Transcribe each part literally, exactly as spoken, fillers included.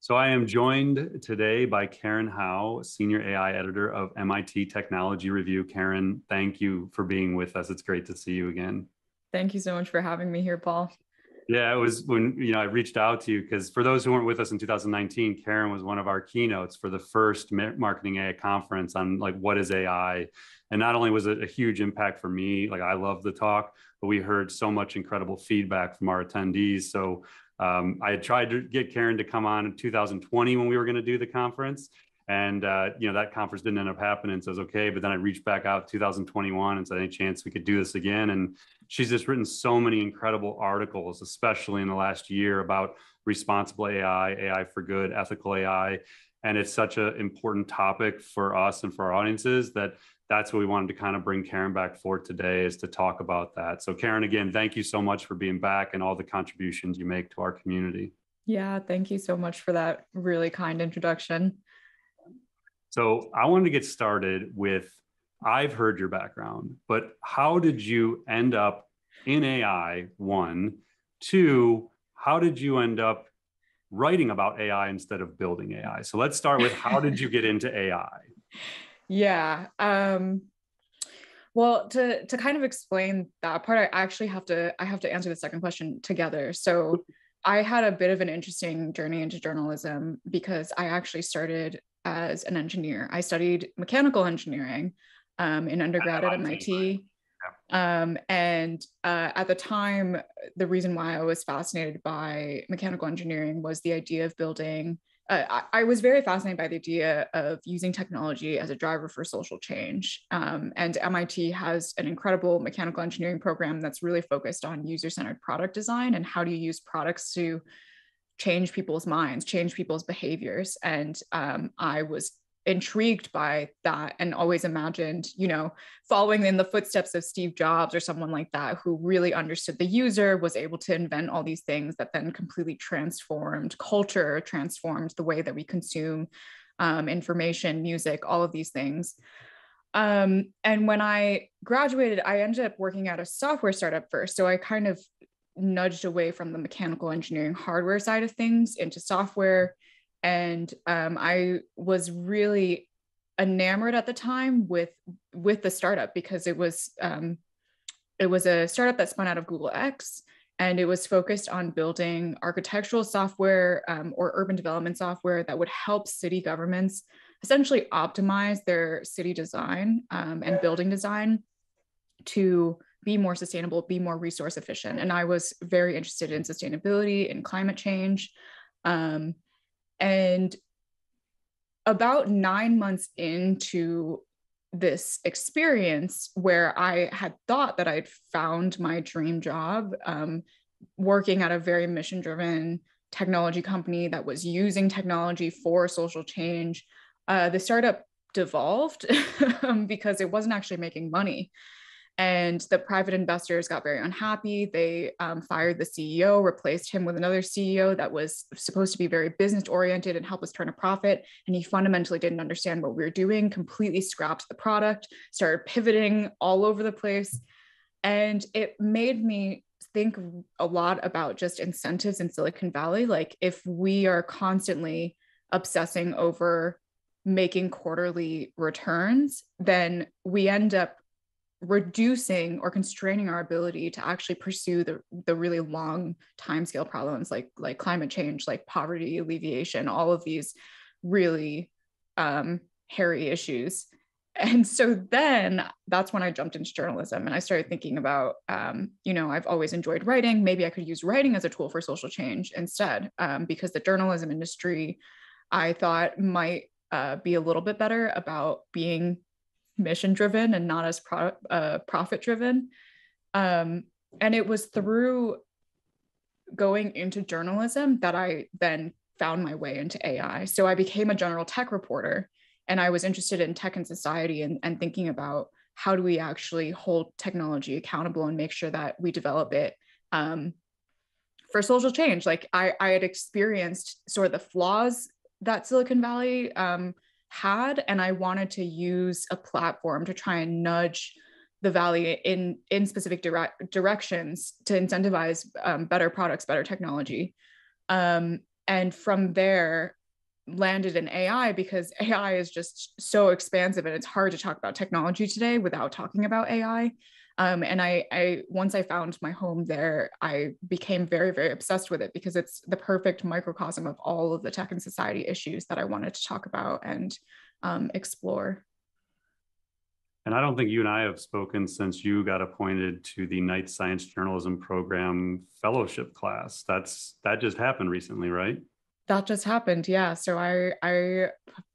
So I am joined today by Karen Hao, Senior A I Editor of M I T Technology Review. Karen, thank you for being with us. It's great to see you again. Thank you so much for having me here, Paul. Yeah, it was when you know I reached out to you because for those who weren't with us in two thousand nineteen, Karen was one of our keynotes for the first Marketing A I conference on like what is A I. And not only was it a huge impact for me, like I love the talk, but we heard so much incredible feedback from our attendees. So Um, I had tried to get Karen to come on in two thousand twenty when we were going to do the conference, and uh, you know that conference didn't end up happening, so it was okay. But then I reached back out two thousand twenty-one and said, any chance we could do this again? And she's just written so many incredible articles, especially in the last year, about responsible A I, A I for good, ethical A I, and it's such an important topic for us and for our audiences that that's what we wanted to kind of bring Karen back for today, is to talk about that. So Karen, again, thank you so much for being back and all the contributions you make to our community. Yeah, thank you so much for that really kind introduction. So I wanted to get started with, I've heard your background, but how did you end up in A I, one? Two, how did you end up writing about A I instead of building A I? So let's start with, how did you get into A I? Yeah. Um, well, to, to kind of explain that part, I actually have to, I have to answer the second question together. So I had a bit of an interesting journey into journalism because I actually started as an engineer. I studied mechanical engineering um, in undergrad at M I T. Um, and uh, at the time, the reason why I was fascinated by mechanical engineering was the idea of building Uh, I, I was very fascinated by the idea of using technology as a driver for social change. Um, and M I T has an incredible mechanical engineering program that's really focused on user-centered product design and how do you use products to change people's minds, change people's behaviors. And um, I was intrigued by that and always imagined, you know, following in the footsteps of Steve Jobs or someone like that who really understood the user, was able to invent all these things that then completely transformed culture, transformed the way that we consume um, information, music, all of these things. Um, and when I graduated, I ended up working at a software startup first. So I kind of nudged away from the mechanical engineering hardware side of things into software. And um, I was really enamored at the time with with the startup because it was um, it was a startup that spun out of Google X, and it was focused on building architectural software um, or urban development software that would help city governments essentially optimize their city design um, and building design to be more sustainable, be more resource efficient. And I was very interested in sustainability and climate change. Um, And about nine months into this experience where I had thought that I'd found my dream job, um, working at a very mission-driven technology company that was using technology for social change, uh, the startup devolved because it wasn't actually making money. And the private investors got very unhappy. They um, fired the C E O, replaced him with another C E O that was supposed to be very business oriented and help us turn a profit. And he fundamentally didn't understand what we were doing, completely scrapped the product, started pivoting all over the place. And it made me think a lot about just incentives in Silicon Valley. Like if we are constantly obsessing over making quarterly returns, then we end up reducing or constraining our ability to actually pursue the, the really long timescale problems like, like climate change, like poverty alleviation, all of these really um, hairy issues. And so then that's when I jumped into journalism and I started thinking about, um, you know, I've always enjoyed writing. Maybe I could use writing as a tool for social change instead, um, because the journalism industry, I thought, might uh, be a little bit better about being mission-driven and not as pro uh, profit-driven. Um, and it was through going into journalism that I then found my way into A I. So I became a general tech reporter, and I was interested in tech and society and, and thinking about how do we actually hold technology accountable and make sure that we develop it um, for social change. Like I, I had experienced sort of the flaws that Silicon Valley um, had, and I wanted to use a platform to try and nudge the valley in in specific dire directions to incentivize um, better products, better technology. Um, and from there landed in A I, because A I is just so expansive and it's hard to talk about technology today without talking about A I. Um, and I, I, once I found my home there, I became very, very obsessed with it, because it's the perfect microcosm of all of the tech and society issues that I wanted to talk about and um, explore. And I don't think you and I have spoken since you got appointed to the Knight Science Journalism Program Fellowship class. That's, that just happened recently, right? That just happened, yeah. So I, I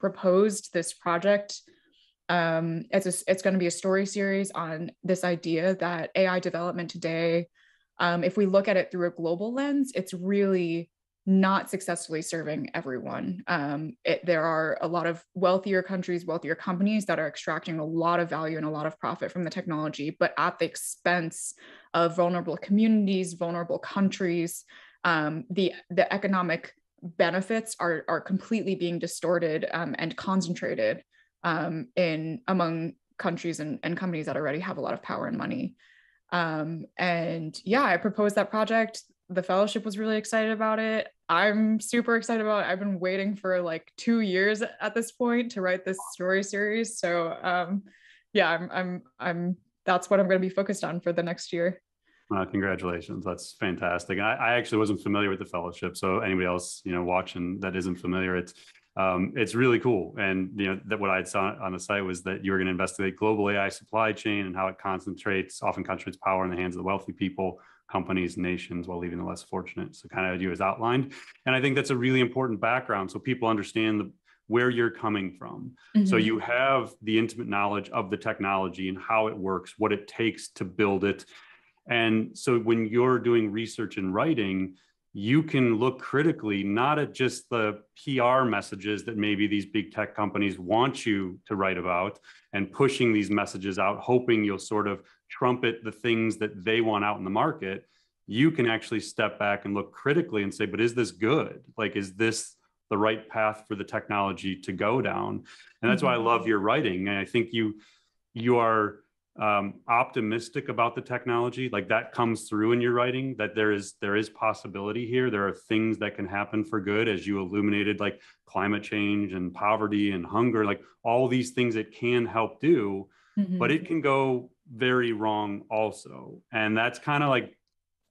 proposed this project. Um, it's a, it's going to be a story series on this idea that A I development today, um, if we look at it through a global lens, it's really not successfully serving everyone. Um, it, there are a lot of wealthier countries, wealthier companies that are extracting a lot of value and a lot of profit from the technology, but at the expense of vulnerable communities, vulnerable countries. Um, the, the economic benefits are, are completely being distorted um, and concentrated um, in among countries and, and companies that already have a lot of power and money. Um, and yeah, I proposed that project. The fellowship was really excited about it. I'm super excited about it. I've been waiting for like two years at this point to write this story series. So um, yeah, I'm, I'm, I'm, that's what I'm going to be focused on for the next year. Uh, congratulations. That's fantastic. I, I actually wasn't familiar with the fellowship. So anybody else, you know, watching that isn't familiar, it's, um, it's really cool. And, you know, that what I saw on the site was that you were going to investigate global A I supply chain and how it concentrates, often concentrates power in the hands of the wealthy people, companies, nations, while leaving the less fortunate. So kind of you as outlined. And I think that's a really important background, so people understand the, where you're coming from. Mm-hmm. So you have the intimate knowledge of the technology and how it works, what it takes to build it. And so when you're doing research and writing, you can look critically, not at just the P R messages that maybe these big tech companies want you to write about and pushing these messages out, hoping you'll sort of trumpet the things that they want out in the market. You can actually step back and look critically and say, but is this good? Like, is this the right path for the technology to go down? And that's why I love your writing. And I think you, you are um, optimistic about the technology. Like, that comes through in your writing, that there is, there is possibility here. There are things that can happen for good, as you illuminated, like climate change and poverty and hunger, like all these things it can help do, mm-hmm. but it can go very wrong also. And that's kind of like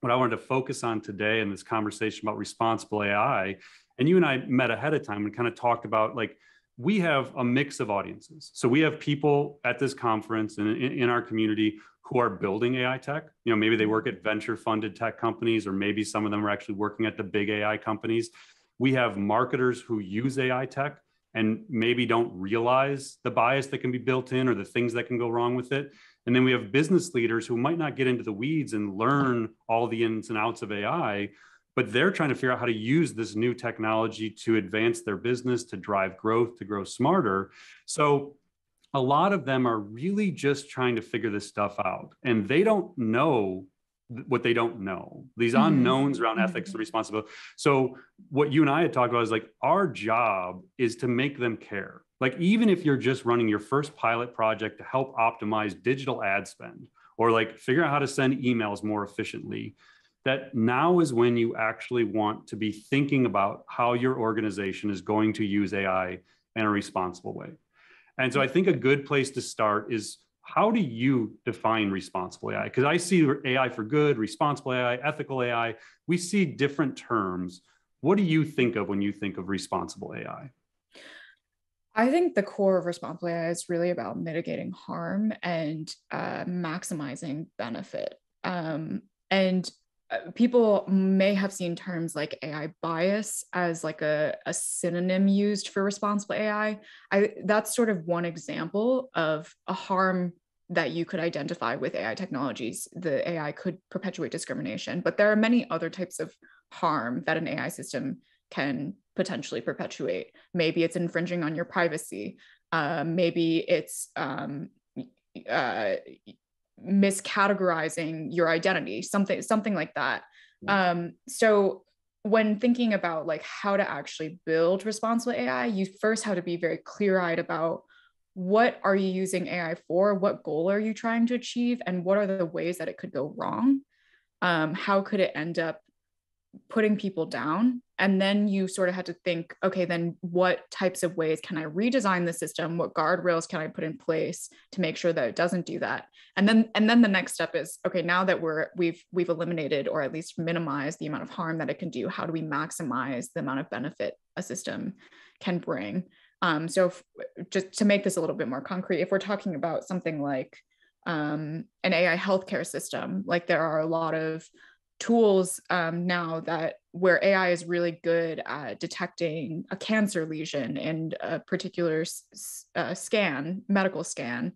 what I wanted to focus on today in this conversation about responsible A I. And you and I met ahead of time and kind of talked about, like, we have a mix of audiences. So we have people at this conference and in, in our community who are building A I tech. You know, maybe they work at venture funded tech companies, or maybe some of them are actually working at the big A I companies. We have marketers who use A I tech and maybe don't realize the bias that can be built in or the things that can go wrong with it. And then we have business leaders who might not get into the weeds and learn all the ins and outs of A I, but they're trying to figure out how to use this new technology to advance their business, to drive growth, to grow smarter. So a lot of them are really just trying to figure this stuff out, and they don't know what they don't know, these mm-hmm. unknowns around mm-hmm. ethics and responsibility. So what you and I had talked about is, like, our job is to make them care. Like, even if you're just running your first pilot project to help optimize digital ad spend, or like figure out how to send emails more efficiently, that now is when you actually want to be thinking about how your organization is going to use A I in a responsible way. And so I think a good place to start is, how do you define responsible A I? Because I see A I for good, responsible A I, ethical A I. We see different terms. What do you think of when you think of responsible A I? I think the core of responsible A I is really about mitigating harm and uh, maximizing benefit. Um, and people may have seen terms like A I bias as like a, a synonym used for responsible A I. I, that's sort of one example of a harm that you could identify with A I technologies. The A I could perpetuate discrimination, but there are many other types of harm that an A I system can potentially perpetuate. Maybe it's infringing on your privacy. Uh, maybe it's um, uh, miscategorizing your identity, something, something like that. Yeah. Um, so when thinking about, like, how to actually build responsible A I, you first have to be very clear-eyed about what are you using A I for, what goal are you trying to achieve, and what are the ways that it could go wrong? Um, how could it end up putting people down. And then you sort of had to think, okay, then what types of ways can I redesign the system? What guardrails can I put in place to make sure that it doesn't do that? And then, and then the next step is, okay, now that we're, we've, we've eliminated or at least minimized the amount of harm that it can do, how do we maximize the amount of benefit a system can bring? Um, so if, just to make this a little bit more concrete, if we're talking about something like um, an A I healthcare system, like there are a lot of tools um, now that where A I is really good at detecting a cancer lesion in a particular uh, scan, medical scan.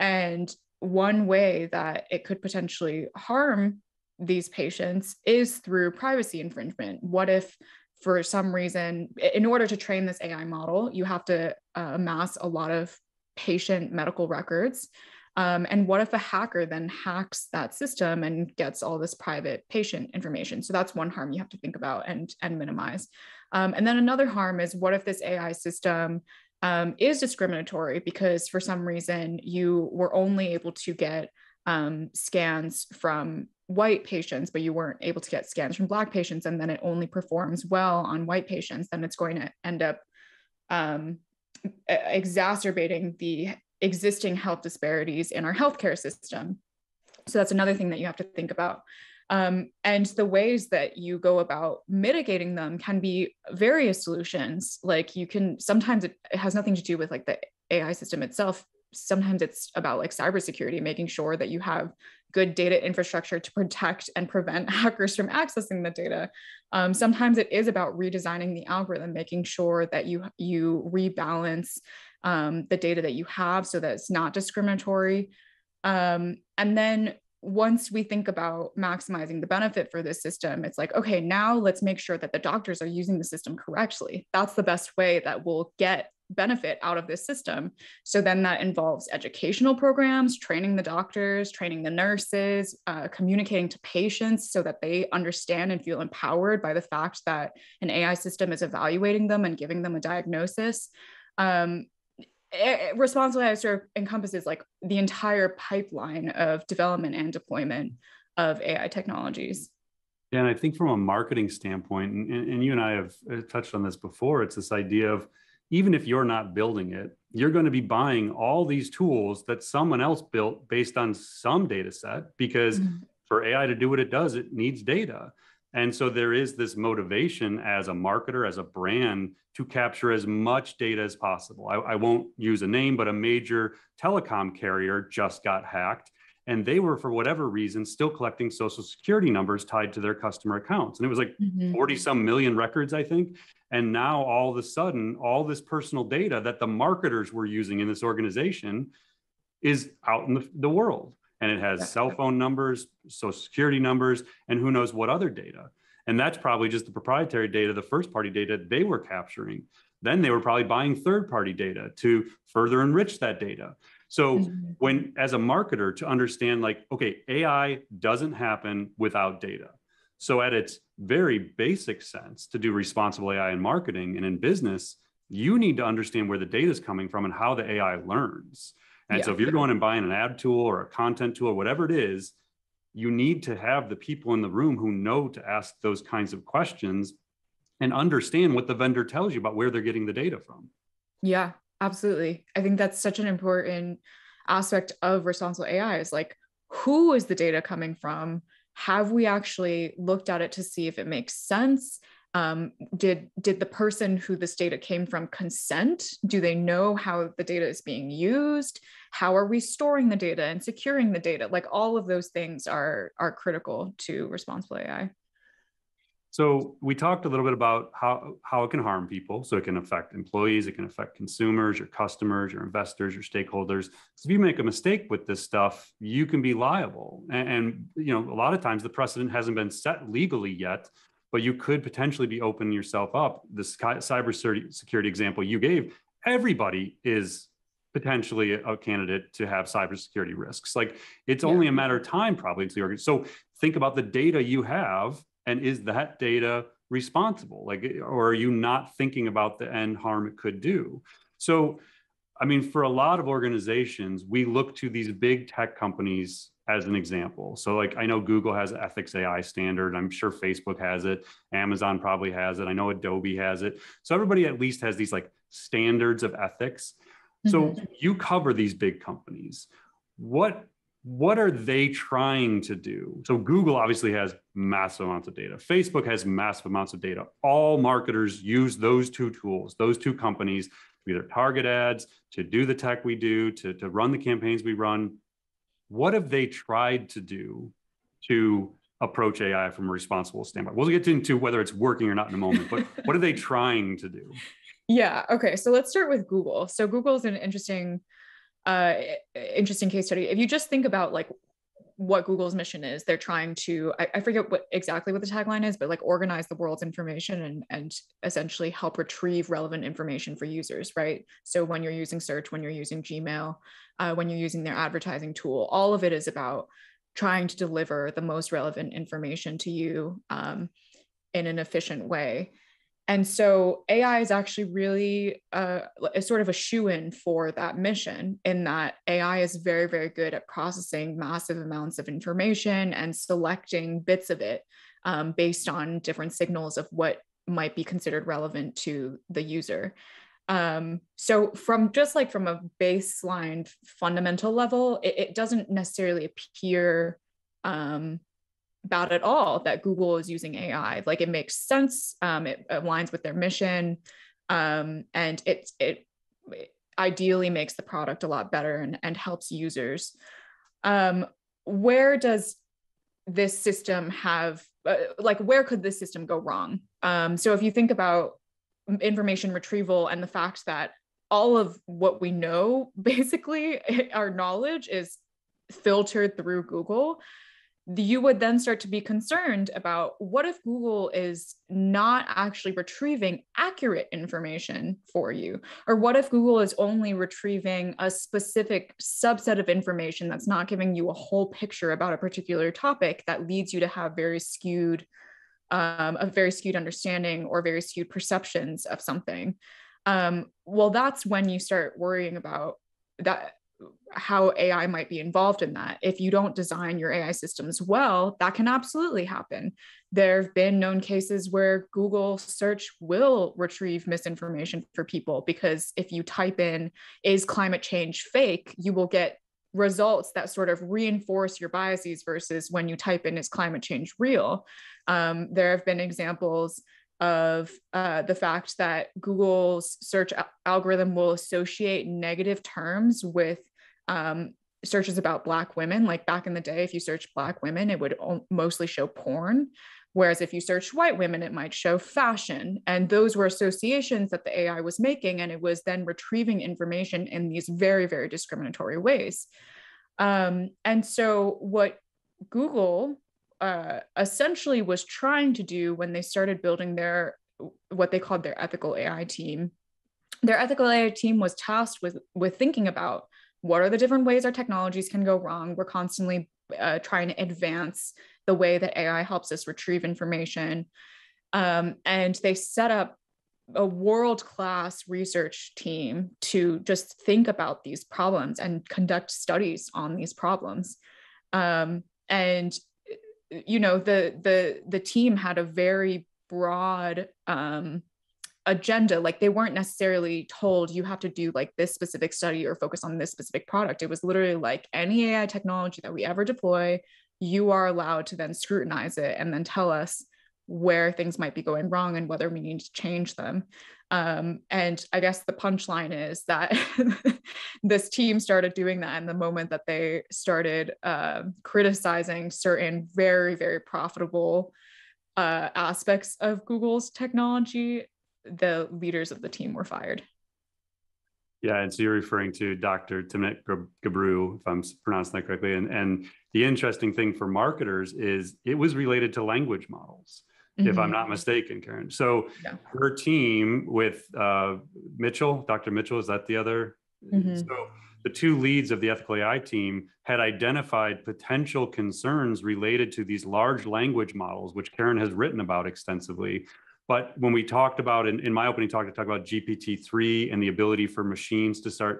And one way that it could potentially harm these patients is through privacy infringement. What if, for some reason, in order to train this A I model, you have to uh, amass a lot of patient medical records? Um, and what if a hacker then hacks that system and gets all this private patient information? So that's one harm you have to think about and, and minimize. Um, and then another harm is, what if this A I system um, is discriminatory because for some reason you were only able to get um, scans from white patients, but you weren't able to get scans from Black patients, and then it only performs well on white patients? Then it's going to end up um, exacerbating the existing health disparities in our healthcare system. So that's another thing that you have to think about. Um, and the ways that you go about mitigating them can be various solutions. Like you can, sometimes it, it has nothing to do with like the A I system itself. Sometimes it's about like cybersecurity, making sure that you have good data infrastructure to protect and prevent hackers from accessing the data. Um, sometimes it is about redesigning the algorithm, making sure that you, you rebalance Um, the data that you have so that it's not discriminatory. Um, and then once we think about maximizing the benefit for this system, it's like, okay, now let's make sure that the doctors are using the system correctly. That's the best way that we'll get benefit out of this system. So then that involves educational programs, training the doctors, training the nurses, uh, communicating to patients so that they understand and feel empowered by the fact that an A I system is evaluating them and giving them a diagnosis. Um, Responsible A I sort of encompasses like the entire pipeline of development and deployment of A I technologies. Yeah, and I think from a marketing standpoint, and, and you and I have touched on this before, it's this idea of even if you're not building it, you're going to be buying all these tools that someone else built based on some data set, because mm-hmm. for A I to do what it does, it needs data. And so there is this motivation as a marketer, as a brand, to capture as much data as possible. I, I won't use a name, but a major telecom carrier just got hacked, and they were, for whatever reason, still collecting social security numbers tied to their customer accounts. And it was like mm-hmm. forty some million records, I think. And now all of a sudden, all this personal data that the marketers were using in this organization is out in the, the world. And it has cell phone numbers, social security numbers, and who knows what other data. And that's probably just the proprietary data, the first party data they were capturing. Then they were probably buying third party data to further enrich that data. So mm-hmm. when, as a marketer, to understand like, okay, A I doesn't happen without data. So at its very basic sense, to do responsible A I in marketing and in business, you need to understand where the data is coming from and how the A I learns. And yeah. so if you're going and buying an ad tool or a content tool, or whatever it is, you need to have the people in the room who know to ask those kinds of questions and understand what the vendor tells you about where they're getting the data from. Yeah, absolutely. I think that's such an important aspect of responsible A I is like, who is the data coming from? Have we actually looked at it to see if it makes sense? Um, did, did the person who this data came from consent? Do they know how the data is being used? How are we storing the data and securing the data? Like all of those things are, are critical to responsible A I. So we talked a little bit about how, how it can harm people. So it can affect employees, it can affect consumers, your customers, your investors, your stakeholders. So if you make a mistake with this stuff, you can be liable. And, and you know, a lot of times the precedent hasn't been set legally yet, but you could potentially be opening yourself up. This cybersecurity example you gave, everybody is potentially a candidate to have cybersecurity risks. Like it's yeah. only a matter of time probably until you're, so think about the data you have, and is that data responsible? Like, or are you not thinking about the end harm it could do? So, I mean, for a lot of organizations, we look to these big tech companies as an example. So like, I know Google has an ethics A I standard. I'm sure Facebook has it. Amazon probably has it. I know Adobe has it. So everybody at least has these like standards of ethics. So mm-hmm. you cover these big companies. What, what are they trying to do? So Google obviously has massive amounts of data. Facebook has massive amounts of data. All marketers use those two tools, those two companies, to either target ads, to do the tech we do, to, to run the campaigns we run. What have they tried to do to approach A I from a responsible standpoint? We'll get into whether it's working or not in a moment, but what are they trying to do? Yeah. Okay. So let's start with Google. So Google is an interesting, uh, interesting case study. If you just think about like what Google's mission is, they're trying to, I, I forget what exactly what the tagline is, but like organize the world's information and, and essentially help retrieve relevant information for users, right? So when you're using search, when you're using Gmail, uh, when you're using their advertising tool, all of it is about trying to deliver the most relevant information to you um, in an efficient way. And so A I is actually really uh, sort of a shoe-in for that mission, in that A I is very, very good at processing massive amounts of information and selecting bits of it um, based on different signals of what might be considered relevant to the user. Um, so from just like from a baseline fundamental level, it, it doesn't necessarily appear um, about at all that Google is using A I. Like it makes sense. Um, it aligns with their mission. Um, and it, it ideally makes the product a lot better and, and helps users. Um, where does this system have, uh, like, where could this system go wrong? Um, so if you think about information retrieval and the fact that all of what we know, basically our knowledge, is filtered through Google, you would then start to be concerned about what if Google is not actually retrieving accurate information for you? Or what if Google is only retrieving a specific subset of information that's not giving you a whole picture about a particular topic that leads you to have very skewed, um, a very skewed understanding or very skewed perceptions of something? Um, well, that's when you start worrying about that, how A I might be involved in that. If you don't design your A I systems well, that can absolutely happen. There have been known cases where Google search will retrieve misinformation for people, because if you type in, is climate change fake, you will get results that sort of reinforce your biases versus when you type in, is climate change real? Um, there have been examples of uh, the fact that Google's search algorithm will associate negative terms with um, searches about Black women. Like back in the day, if you search Black women, it would mostly show porn. Whereas if you search white women, it might show fashion. And those were associations that the A I was making, and it was then retrieving information in these very, very discriminatory ways. Um, and so what Google Uh, essentially was trying to do when they started building their, what they called their ethical A I team. Their ethical A I team was tasked with, with thinking about what are the different ways our technologies can go wrong. We're constantly uh, trying to advance the way that A I helps us retrieve information. Um, and they set up a world-class research team to just think about these problems and conduct studies on these problems. Um, and you know, the, the, the team had a very broad, um, agenda. Like they weren't necessarily told you have to do like this specific study or focus on this specific product. It was literally like any A I technology that we ever deploy, you are allowed to then scrutinize it and then tell us where things might be going wrong and whether we need to change them. Um, and I guess the punchline is that this team started doing that. And the moment that they started uh, criticizing certain very, very profitable uh, aspects of Google's technology, the leaders of the team were fired. Yeah, and so you're referring to Doctor Timnit Gebru, if I'm pronouncing that correctly. And, and the interesting thing for marketers is it was related to language models, mm-hmm. if I'm not mistaken, Karen. So yeah. Her team with uh, Mitchell, Doctor Mitchell, is that the other? Mm-hmm. So the two leads of the ethical A I team had identified potential concerns related to these large language models, which Karen has written about extensively. But when we talked about, in, in my opening talk, to talk about G P T three and the ability for machines to start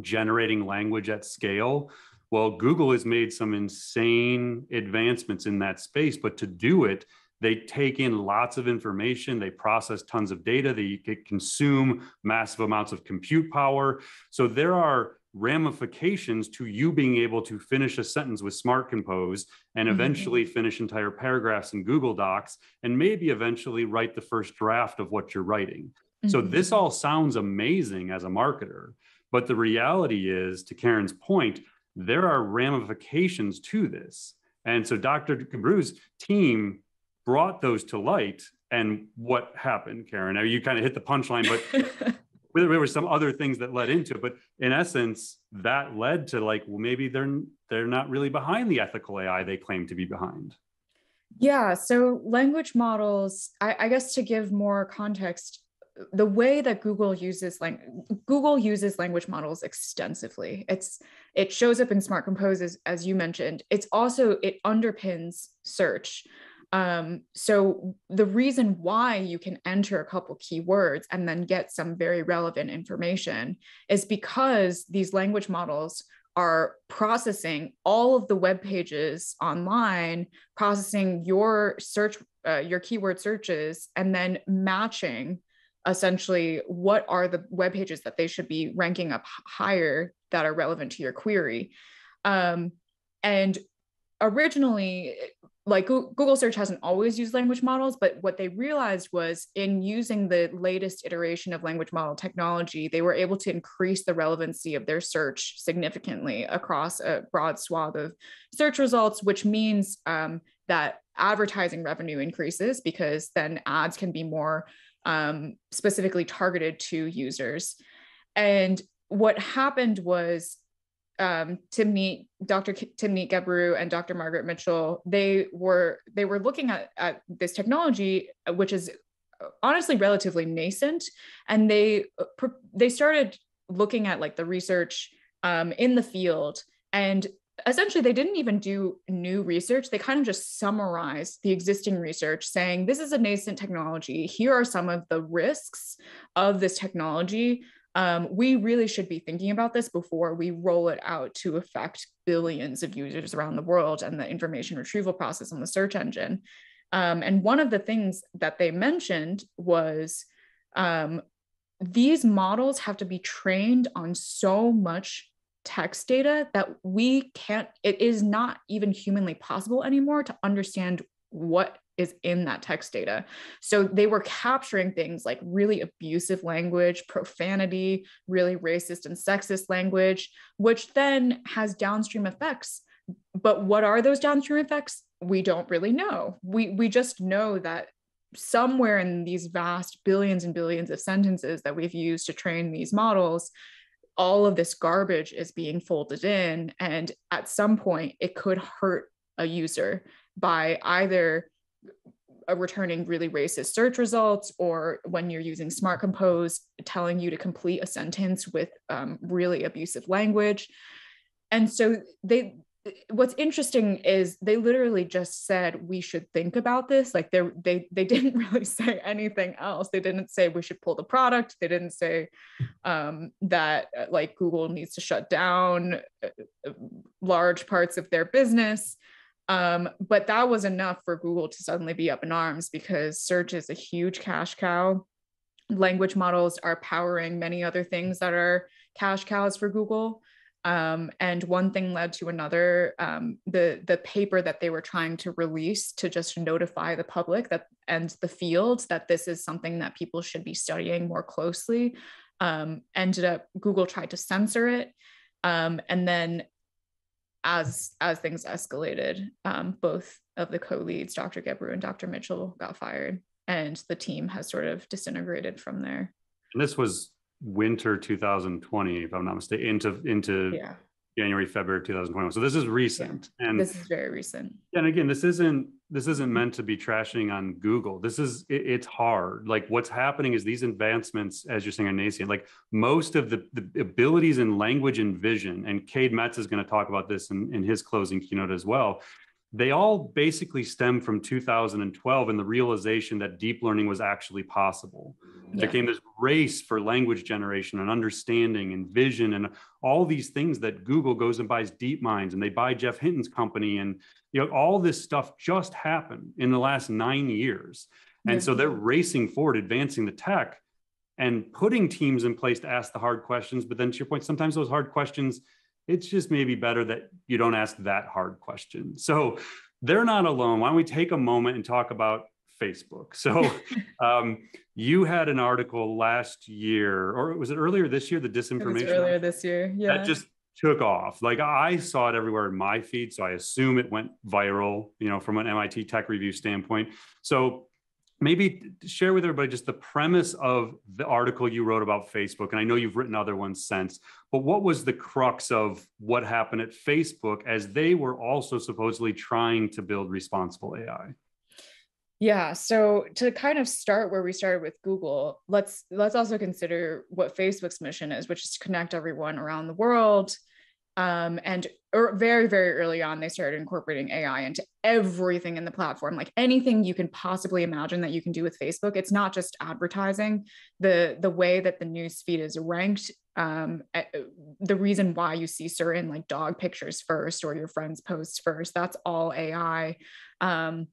generating language at scale, Well, Google has made some insane advancements in that space, but to do it, they take in lots of information, they process tons of data, they consume massive amounts of compute power. So there are ramifications to you being able to finish a sentence with Smart Compose and eventually finish entire paragraphs in Google Docs, and maybe eventually write the first draft of what you're writing. Mm-hmm. So this all sounds amazing as a marketer, but the reality is, to Karen's point, there are ramifications to this. And so Doctor Gebru's team brought those to light. And what happened, Karen? Now you kind of hit the punchline, but there were some other things that led into it. But in essence, that led to like, well, maybe they're, they're not really behind the ethical A I they claim to be behind. Yeah, so language models, I, I guess to give more context, the way that Google uses like Google uses language models extensively. It's it shows up in Smart Compose, as, as you mentioned. It's also it underpins search. Um, so the reason why you can enter a couple keywords and then get some very relevant information is because these language models are processing all of the web pages online, processing your search, uh, your keyword searches, and then matching essentially what are the web pages that they should be ranking up higher that are relevant to your query. Um, and originally, like Google search hasn't always used language models, but what they realized was in using the latest iteration of language model technology, they were able to increase the relevancy of their search significantly across a broad swath of search results, which means um, that advertising revenue increases because then ads can be more Um, specifically targeted to users. And what happened was um, Timnit, Doctor Timnit Gebru and Doctor Margaret Mitchell, they were they were looking at, at this technology, which is honestly relatively nascent, and they they started looking at like the research um, in the field. And essentially, they didn't even do new research. They kind of just summarized the existing research saying, this is a nascent technology. Here are some of the risks of this technology. Um, we really should be thinking about this before we roll it out to affect billions of users around the world and the information retrieval process on the search engine. Um, and one of the things that they mentioned was um, these models have to be trained on so much text data that we can't, it is not even humanly possible anymore to understand what is in that text data. So they were capturing things like really abusive language, profanity, really racist and sexist language, which then has downstream effects. But what are those downstream effects? We don't really know. We, we just know that somewhere in these vast billions and billions of sentences that we've used to train these models, all of this garbage is being folded in, and at some point it could hurt a user by either returning really racist search results, or when you're using Smart Compose, telling you to complete a sentence with um, really abusive language. And so they, what's interesting is they literally just said, we should think about this. Like they, they, they didn't really say anything else. They didn't say we should pull the product. They didn't say um, that like Google needs to shut down large parts of their business. Um, but that was enough for Google to suddenly be up in arms because search is a huge cash cow. Language models are powering many other things that are cash cows for Google. Um, and one thing led to another. Um, the, the paper that they were trying to release to just notify the public that and the field that this is something that people should be studying more closely um, ended up, Google tried to censor it. Um, and then as, as things escalated, um, both of the co-leads, Doctor Gebru and Doctor Mitchell, got fired, and the team has sort of disintegrated from there. And this was winter two thousand twenty, if I'm not mistaken, into into yeah. January, February two thousand twenty-one. So this is recent, yeah. and this is very recent. And again, this isn't this isn't meant to be trashing on Google. This is it, it's hard. Like what's happening is these advancements, as you're saying, are nascent. Like most of the, the abilities in language and vision, and Cade Metz is going to talk about this in, in his closing keynote as well. They all basically stem from two thousand twelve and the realization that deep learning was actually possible. There yeah. came this race for language generation and understanding and vision and all these things that Google goes and buys DeepMind, and they buy Jeff Hinton's company. And you know, all this stuff just happened in the last nine years. And yeah. so they're racing forward, advancing the tech and putting teams in place to ask the hard questions. But then to your point, sometimes those hard questions, it's just maybe better that you don't ask that hard question. So they're not alone. Why don't we take a moment and talk about Facebook? So um, you had an article last year, or was it earlier this year, the disinformation? It was earlier this year, yeah. That just took off. Like I saw it everywhere in my feed, so I assume it went viral, you know, from an M I T Tech Review standpoint. So maybe share with everybody just the premise of the article you wrote about Facebook. And I know you've written other ones since, but what was the crux of what happened at Facebook as they were also supposedly trying to build responsible A I? Yeah, so to kind of start where we started with Google, let's let's also consider what Facebook's mission is, which is to connect everyone around the world. Um, and er, very, very early on, they started incorporating A I into everything in the platform, like anything you can possibly imagine that you can do with Facebook. It's not just advertising. The, the way that the news feed is ranked, um, the reason why you see certain like dog pictures first or your friends' posts first, that's all A I. Um,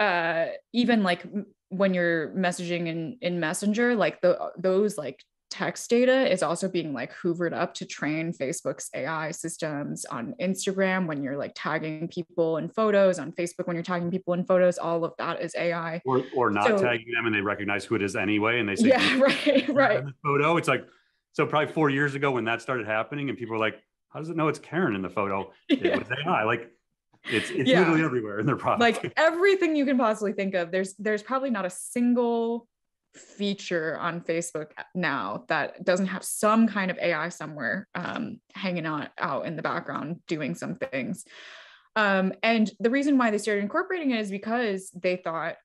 Uh, even like when you're messaging in, in Messenger, like the, those like text data is also being like hoovered up to train Facebook's A I systems. On Instagram, when you're like tagging people in photos, on Facebook, when you're tagging people in photos, all of that is A I. Or, or not so, tagging them and they recognize who it is anyway. And they say, yeah, right, right. Photo. It's like, so probably four years ago when that started happening and people were like, how does it know it's Karen in the photo? It yeah. was A I. Like, It's, it's yeah. literally everywhere in their product. Like everything you can possibly think of. There's there's probably not a single feature on Facebook now that doesn't have some kind of A I somewhere um, hanging on out in the background doing some things. Um, and the reason why they started incorporating it is because they thought,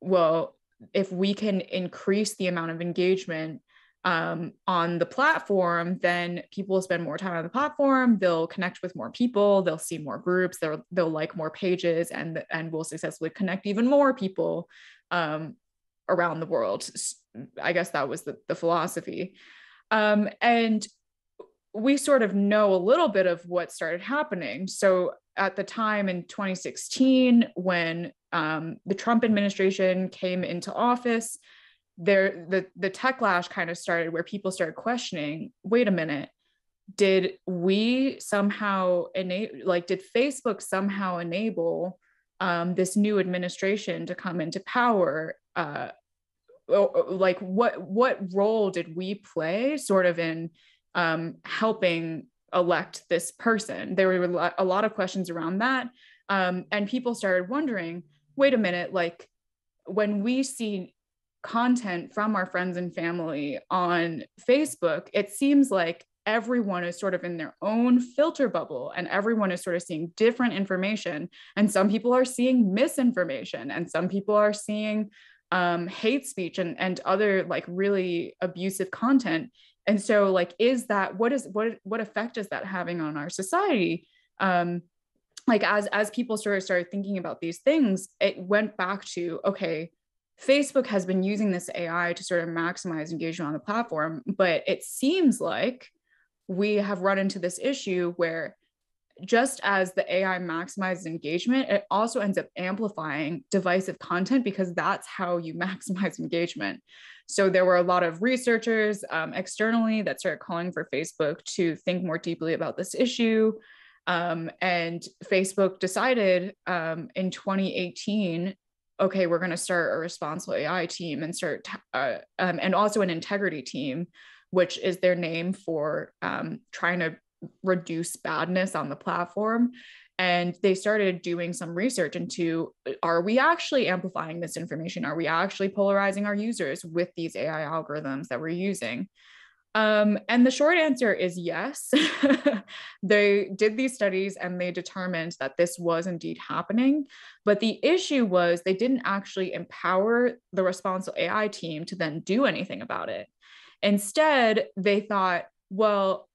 well, if we can increase the amount of engagement um, on the platform, then people will spend more time on the platform. They'll connect with more people. They'll see more groups. They'll, they'll like more pages, and, and will successfully connect even more people, um, around the world. I guess that was the, the philosophy. Um, and we sort of know a little bit of what started happening. So at the time in twenty sixteen, when, um, the Trump administration came into office, There, the, the techlash kind of started where people started questioning, wait a minute, did we somehow enable, like did Facebook somehow enable um, this new administration to come into power? Uh, like what, what role did we play sort of in um, helping elect this person? There were a lot of questions around that. Um, and people started wondering, wait a minute, like when we see content from our friends and family on Facebook, it seems like everyone is sort of in their own filter bubble and everyone is sort of seeing different information. And some people are seeing misinformation and some people are seeing um, hate speech and, and other like really abusive content. And so like, is that, what is, what, what effect is that having on our society? Um, like as, as people sort of started thinking about these things, it went back to, okay, Facebook has been using this A I to sort of maximize engagement on the platform, but it seems like we have run into this issue where just as the A I maximizes engagement, it also ends up amplifying divisive content because that's how you maximize engagement. So there were a lot of researchers um, externally that started calling for Facebook to think more deeply about this issue. Um, and Facebook decided um, in twenty eighteen, okay, we're going to start a responsible A I team and start, uh, um, and also an integrity team, which is their name for um, trying to reduce badness on the platform. And they started doing some research into, are we actually amplifying this information? Are we actually polarizing our users with these A I algorithms that we're using? Um, and the short answer is yes. They did these studies and they determined that this was indeed happening. But the issue was they didn't actually empower the responsible A I team to then do anything about it. Instead, they thought, well,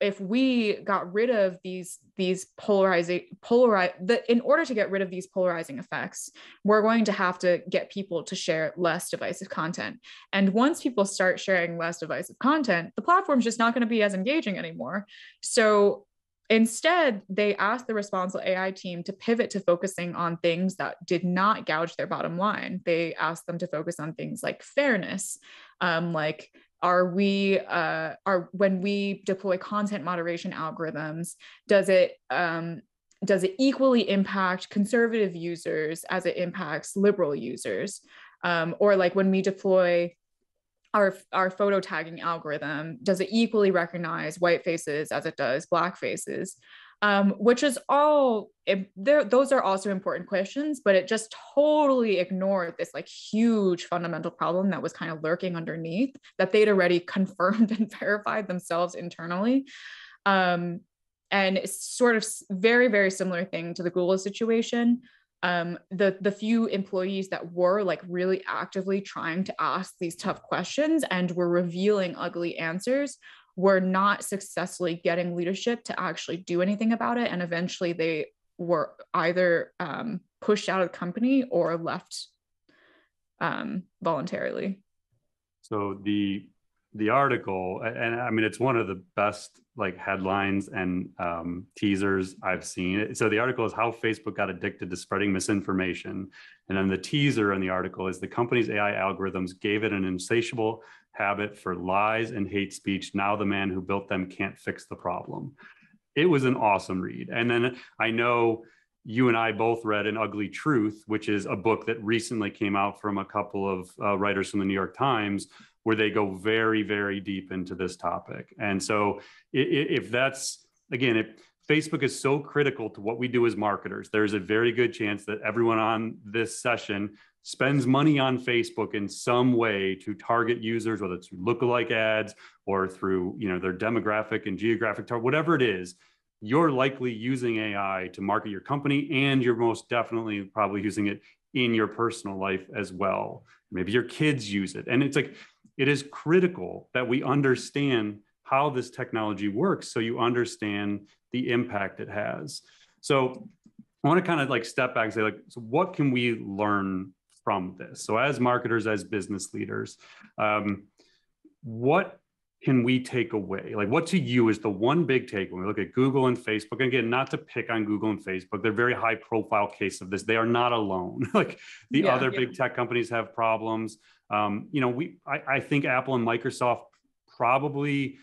if we got rid of these these polarizing polarize that in order to get rid of these polarizing effects, we're going to have to get people to share less divisive content. And once people start sharing less divisive content, the platform's just not going to be as engaging anymore. So instead, they asked the responsible A I team to pivot to focusing on things that did not gouge their bottom line. They asked them to focus on things like fairness, um, like are we, uh, are when we deploy content moderation algorithms, does it, um, does it equally impact conservative users as it impacts liberal users? Um, or like when we deploy Our, our photo tagging algorithm, does it equally recognize white faces as it does black faces? Um, which is all, it, those are also important questions, but it just totally ignored this like huge fundamental problem that was kind of lurking underneath that they'd already confirmed and verified themselves internally. Um, and it's sort of very, very similar thing to the Google situation. Um, the, the few employees that were like really actively trying to ask these tough questions and were revealing ugly answers were not successfully getting leadership to actually do anything about it. And eventually they were either um, pushed out of the company or left um, voluntarily. So the, the article, and I mean, it's one of the best like headlines and um, teasers I've seen. So the article is How Facebook Got Addicted to Spreading Misinformation. And then the teaser in the article is the company's A I algorithms gave it an insatiable habit for lies and hate speech. Now the man who built them can't fix the problem. It was an awesome read. And then I know you and I both read An Ugly Truth, which is a book that recently came out from a couple of uh, writers from the New York Times, where they go very, very deep into this topic. And so if that's, again, if Facebook is so critical to what we do as marketers, there's a very good chance that everyone on this session spends money on Facebook in some way to target users, whether it's through lookalike ads or through, you know, their demographic and geographic target, whatever it is, you're likely using A I to market your company, and you're most definitely probably using it in your personal life as well. Maybe your kids use it. And it's like, it is critical that we understand how this technology works so you understand the impact it has. So I want to kind of like step back and say, like, so what can we learn from this? So as marketers, as business leaders, um, what can we take away? Like, what to you is the one big take when we look at Google and Facebook? And again, not to pick on Google and Facebook, they're very high profile case of this. They are not alone. Like the yeah, other yeah. big tech companies have problems. Um, you know, we, I, I think Apple and Microsoft probably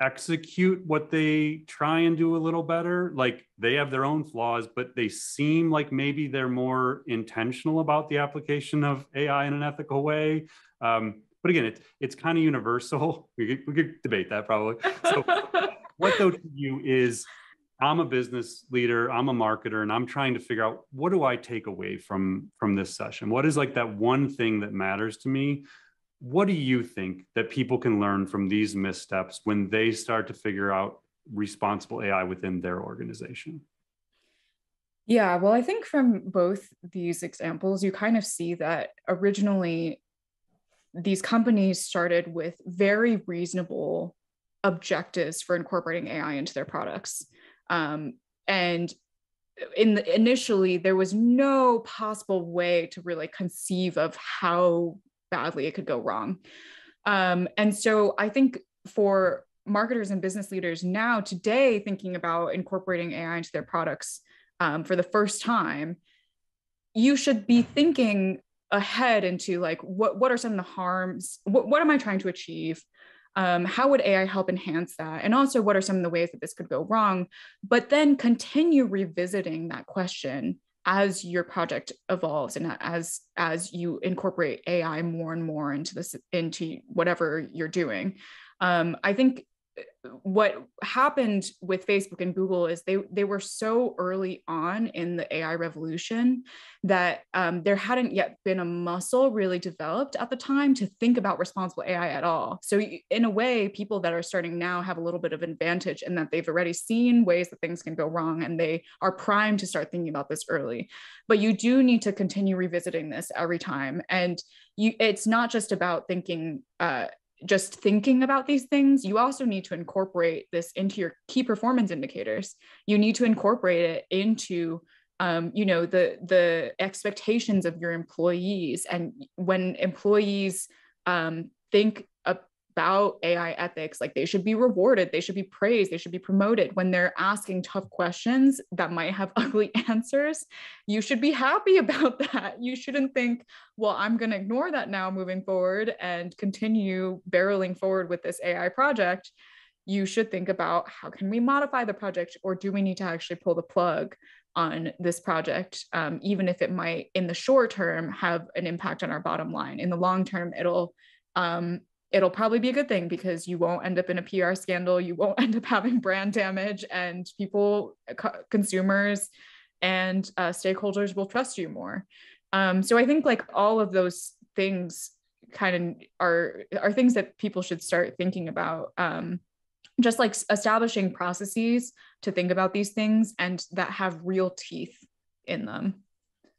execute what they try and do a little better. Like they have their own flaws, but they seem like maybe they're more intentional about the application of A I in an ethical way. Um, but again, it's, it's kind of universal. We could, we could debate that probably. So what though to you is, I'm a business leader, I'm a marketer, and I'm trying to figure out, what do I take away from, from this session? What is like that one thing that matters to me? What do you think that people can learn from these missteps when they start to figure out responsible A I within their organization? Yeah, well, I think from both these examples, you kind of see that originally these companies started with very reasonable objectives for incorporating A I into their products. Um, and in the, initially, there was no possible way to really conceive of how badly it could go wrong. Um, and so I think for marketers and business leaders now today, thinking about incorporating A I into their products um, for the first time, you should be thinking ahead into like, what, what are some of the harms? What, what am I trying to achieve? Um, how would A I help enhance that? And also, what are some of the ways that this could go wrong? But then continue revisiting that question as your project evolves and as as you incorporate A I more and more into this, into whatever you're doing. Um, I think what happened with Facebook and Google is they they were so early on in the A I revolution that um, there hadn't yet been a muscle really developed at the time to think about responsible A I at all. So in a way, people that are starting now have a little bit of advantage in that they've already seen ways that things can go wrong and they are primed to start thinking about this early. But you do need to continue revisiting this every time. And you, it's not just about thinking, uh, just thinking about these things, you also need to incorporate this into your key performance indicators. You need to incorporate it into Um, you know, the, the expectations of your employees. And when employees um, think about A I ethics, like they should be rewarded, they should be praised, they should be promoted. When they're asking tough questions that might have ugly answers, you should be happy about that. You shouldn't think, well, I'm going to ignore that now moving forward and continue barreling forward with this A I project. You should think about, how can we modify the project, or do we need to actually pull the plug on this project, um, even if it might in the short term have an impact on our bottom line? In the long term, it'll um, it'll probably be a good thing, because you won't end up in a P R scandal, you won't end up having brand damage, and people, co- consumers and uh, stakeholders will trust you more. Um, so I think like all of those things kind of are, are things that people should start thinking about. Um, just like establishing processes to think about these things and that have real teeth in them.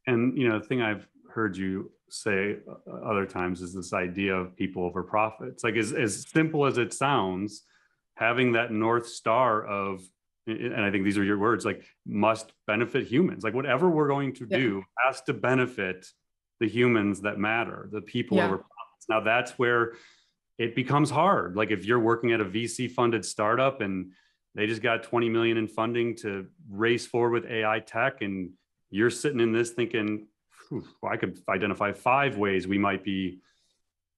And, you know, the thing I've heard you say other times is this idea of people over profits. Like, as, as simple as it sounds, having that North Star of, and I think these are your words, like must benefit humans, like whatever we're going to yeah. do has to benefit the humans that matter, the people yeah. over profits. Now that's where it becomes hard. Like if you're working at a V C funded startup and they just got twenty million in funding to race forward with A I tech, and you're sitting in this thinking, I could identify five ways we might be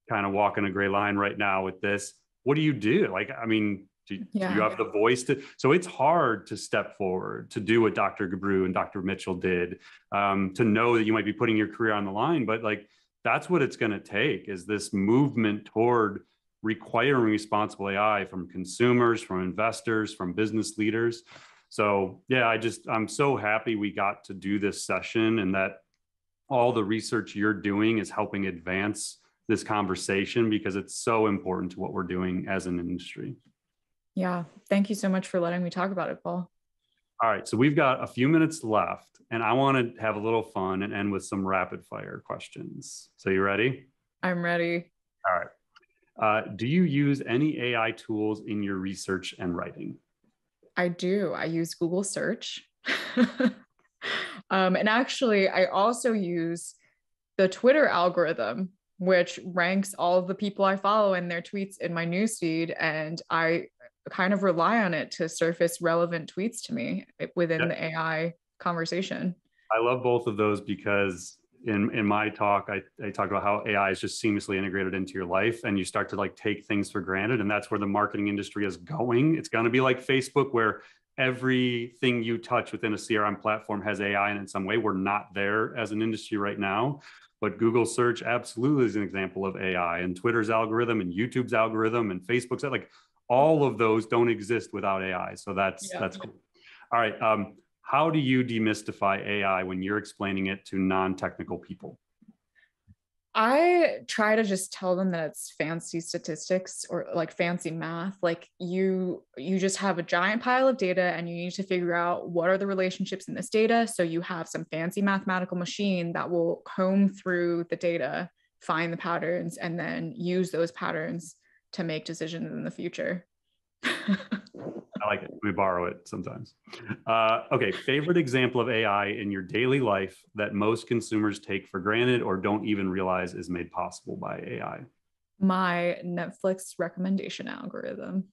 kind of walking a gray line right now with this. What do you do? Like, I mean, do, yeah. do you have the voice to, so it's hard to step forward, to do what Doctor Gebru and Doctor Mitchell did, um, to know that you might be putting your career on the line, but like, that's what it's going to take, is this movement toward requiring responsible A I from consumers, from investors, from business leaders. So yeah, I just, I'm so happy we got to do this session, and that all the research you're doing is helping advance this conversation, because it's so important to what we're doing as an industry. Yeah. Thank you so much for letting me talk about it, Paul. All right. So we've got a few minutes left, and I want to have a little fun and end with some rapid fire questions. So you ready? I'm ready. All right. Uh, do you use any A I tools in your research and writing? I do. I use Google search. um, and actually, I also use the Twitter algorithm, which ranks all of the people I follow and their tweets in my newsfeed. And I kind of rely on it to surface relevant tweets to me within yeah. the A I conversation. I love both of those, because in, in my talk, I, I talk about how A I is just seamlessly integrated into your life, and you start to like take things for granted. And that's where the marketing industry is going. It's going to be like Facebook, where everything you touch within a C R M platform has A I in it in some way. We're not there as an industry right now, but Google search absolutely is an example of A I, and Twitter's algorithm and YouTube's algorithm and Facebook's, like, all of those don't exist without A I. So that's yeah. that's cool. All right. Um, how do you demystify A I when you're explaining it to non-technical people? I try to just tell them that it's fancy statistics or like fancy math. Like you, you just have a giant pile of data, and you need to figure out what are the relationships in this data. So you have some fancy mathematical machine that will comb through the data, find the patterns, and then use those patterns to make decisions in the future. I like it. We borrow it sometimes. Uh, okay. Favorite example of A I in your daily life that most consumers take for granted or don't even realize is made possible by A I? My Netflix recommendation algorithm.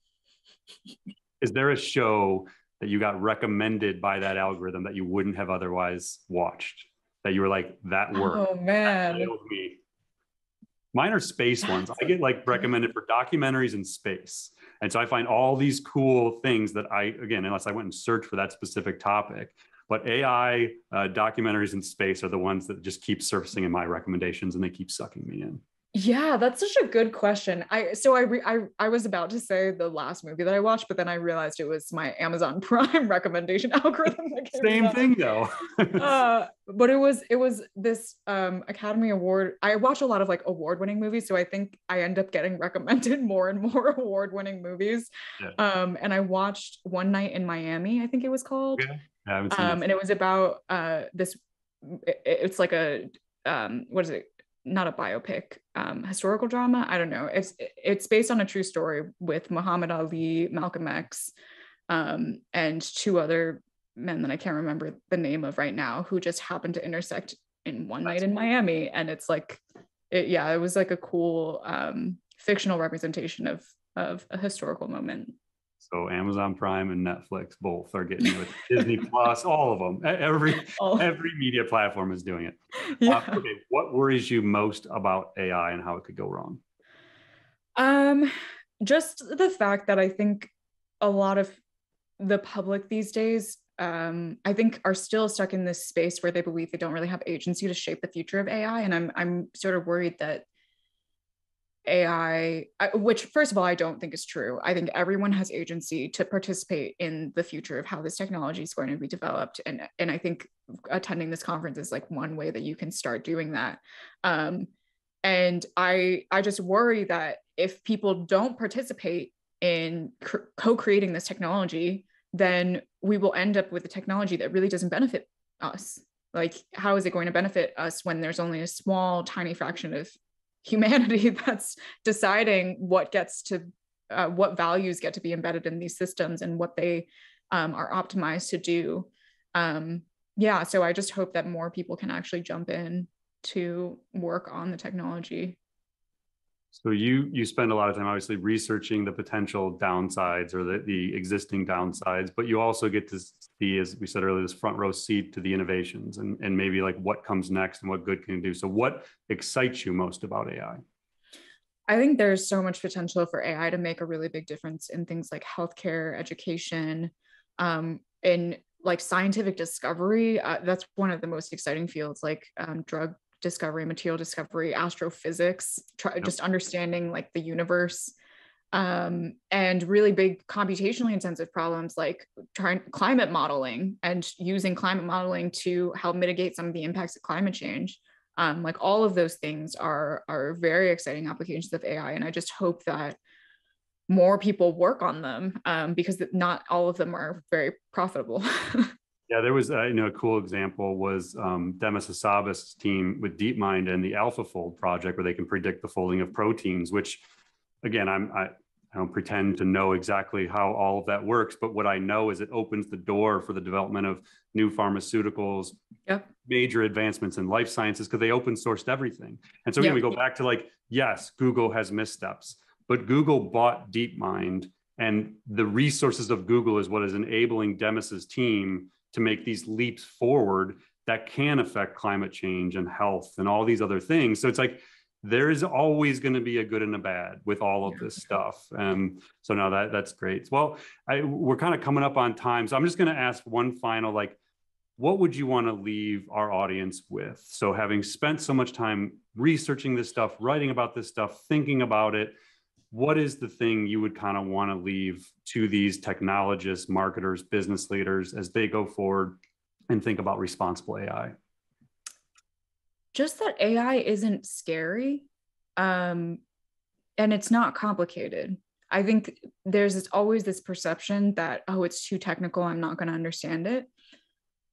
Is there a show that you got recommended by that algorithm that you wouldn't have otherwise watched, that you were like, that worked? Oh man. That Mine are space ones. I get like recommended for documentaries in space. And so I find all these cool things that I, again, unless I went and searched for that specific topic, but A I uh, documentaries in space are the ones that just keep surfacing in my recommendations, and they keep sucking me in. Yeah, that's such a good question. I so I, re, I I was about to say the last movie that I watched, but then I realized it was my Amazon Prime recommendation algorithm. Same thing though. uh, but it was it was this um, Academy Award. I watch a lot of like award-winning movies, so I think I end up getting recommended more and more award-winning movies. Yeah. Um, and I watched One Night in Miami, I think it was called. Yeah, I haven't seen um, that. And it was about uh, this. It, it's like a um, what is it? not a biopic, um, historical drama. I don't know. It's it's based on a true story with Muhammad Ali, Malcolm X, um, and two other men that I can't remember the name of right now, who just happened to intersect in one night in Miami. And it's like, it, yeah, it was like a cool um, fictional representation of of a historical moment. So Amazon Prime and Netflix both are getting it. Disney Plus, all of them. Every all. every media platform is doing it. Yeah. Uh, okay, what worries you most about A I and how it could go wrong? Um, just the fact that I think a lot of the public these days, um, I think, are still stuck in this space where they believe they don't really have agency to shape the future of A I, and I'm I'm sort of worried that A I, which first of all, I don't think is true. I think everyone has agency to participate in the future of how this technology is going to be developed. And, and I think attending this conference is like one way that you can start doing that. Um, and I, I just worry that if people don't participate in co-creating this technology, then we will end up with a technology that really doesn't benefit us. Like, how is it going to benefit us when there's only a small, tiny fraction of humanity that's deciding what gets to, uh, what values get to be embedded in these systems and what they um, are optimized to do. Um, yeah, so I just hope that more people can actually jump in to work on the technology. So you you spend a lot of time obviously researching the potential downsides or the, the existing downsides, but you also get to see, as we said earlier, this front row seat to the innovations and, and maybe like what comes next and what good can you do. So what excites you most about A I? I think there's so much potential for A I to make a really big difference in things like healthcare, education, um, in like scientific discovery. Uh, that's one of the most exciting fields, like um, drug discovery, material discovery, astrophysics, try, yep. just understanding like the universe, um, and really big computationally intensive problems like trying climate modeling and using climate modeling to help mitigate some of the impacts of climate change. Um, like all of those things are, are very exciting applications of A I. And I just hope that more people work on them um, because not all of them are very profitable. Yeah, there was uh, you know, a cool example was um, Demis Hassabis' team with DeepMind and the AlphaFold project, where they can predict the folding of proteins, which, again, I'm, I, I don't pretend to know exactly how all of that works. But what I know is it opens the door for the development of new pharmaceuticals, yep. major advancements in life sciences, because they open sourced everything. And so again, yep. we go back to like, yes, Google has missteps, but Google bought DeepMind, and the resources of Google is what is enabling Demis's team to make these leaps forward that can affect climate change and health and all these other things. So it's like, there is always going to be a good and a bad with all of this stuff. Um, so no, that, that's great. Well, I, we're kind of coming up on time. So I'm just going to ask one final, like, what would you want to leave our audience with? So having spent so much time researching this stuff, writing about this stuff, thinking about it, what is the thing you would kind of want to leave to these technologists, marketers, business leaders as they go forward and think about responsible A I? Just that A I isn't scary, um, and it's not complicated. I think there's this, always this perception that, oh, it's too technical, I'm not going to understand it.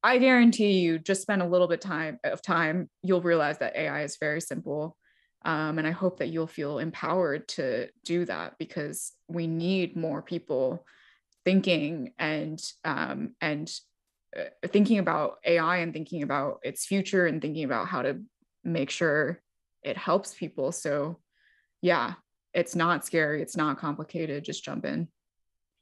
I guarantee you, just spend a little bit time of time, you'll realize that A I is very simple. Um, and I hope that you'll feel empowered to do that, because we need more people thinking and um, and uh, thinking about A I and thinking about its future and thinking about how to make sure it helps people. So yeah, it's not scary. It's not complicated. Just jump in.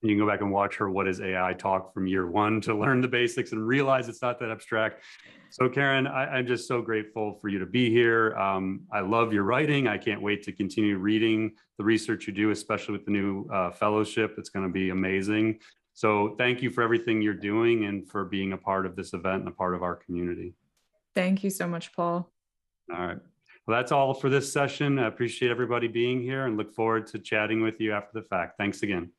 You can go back and watch her What is A I talk from year one to learn the basics and realize it's not that abstract. So Karen, I, I'm just so grateful for you to be here. Um, I love your writing. I can't wait to continue reading the research you do, especially with the new uh, fellowship. It's going to be amazing. So thank you for everything you're doing and for being a part of this event and a part of our community. Thank you so much, Paul. All right. Well, that's all for this session. I appreciate everybody being here and look forward to chatting with you after the fact. Thanks again.